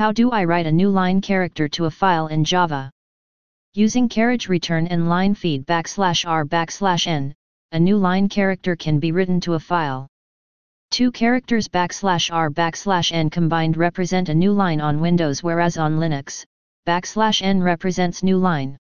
How do I write a new line character to a file in Java? Using carriage return and line feed \r\n, a new line character can be written to a file. Two characters \r\n combined represent a new line on Windows, whereas on Linux, \n represents new line.